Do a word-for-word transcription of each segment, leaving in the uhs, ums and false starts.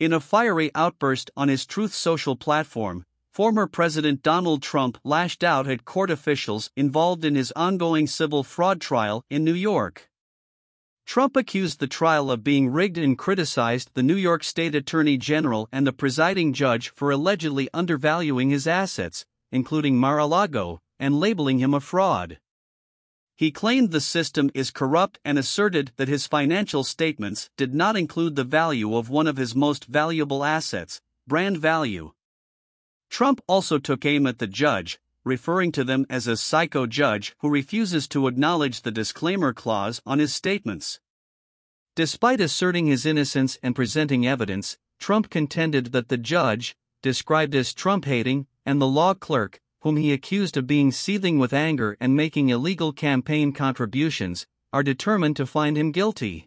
In a fiery outburst on his Truth Social platform, former President Donald Trump lashed out at court officials involved in his ongoing civil fraud trial in New York. Trump accused the trial of being rigged and criticized the New York State Attorney General and the presiding judge for allegedly undervaluing his assets, including Mar-a-Lago, and labeling him a fraud. He claimed the system is corrupt and asserted that his financial statements did not include the value of one of his most valuable assets, brand value. Trump also took aim at the judge, referring to them as a psycho judge who refuses to acknowledge the disclaimer clause on his statements. Despite asserting his innocence and presenting evidence, Trump contended that the judge, described as Trump-hating, and the law clerk, whom he accused of being seething with anger and making illegal campaign contributions, are determined to find him guilty.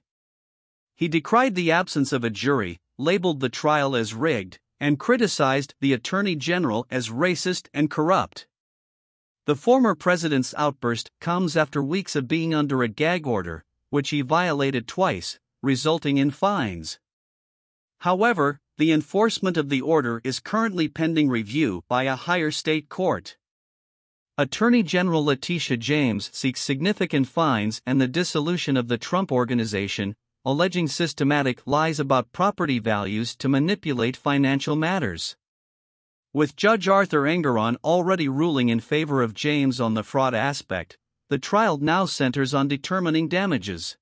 He decried the absence of a jury, labeled the trial as rigged, and criticized the Attorney General as racist and corrupt. The former president's outburst comes after weeks of being under a gag order, which he violated twice, resulting in fines. However, the enforcement of the order is currently pending review by a higher state court. Attorney General Letitia James seeks significant fines and the dissolution of the Trump Organization, alleging systematic lies about property values to manipulate financial matters. With Judge Arthur Engoron already ruling in favor of James on the fraud aspect, the trial now centers on determining damages.